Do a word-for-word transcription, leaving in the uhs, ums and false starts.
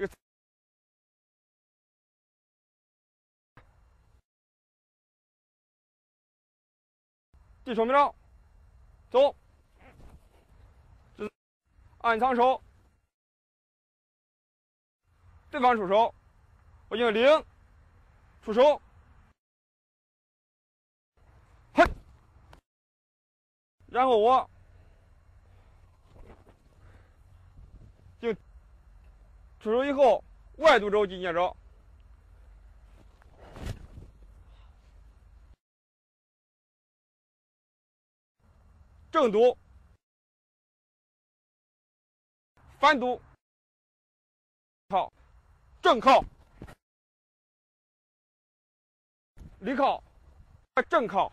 这个递手没招，走，暗藏手，对方出手，我用零出手，嘿，然后我就出手以后外渡舟进接招。 正读、反读、靠、正靠、离靠、正靠。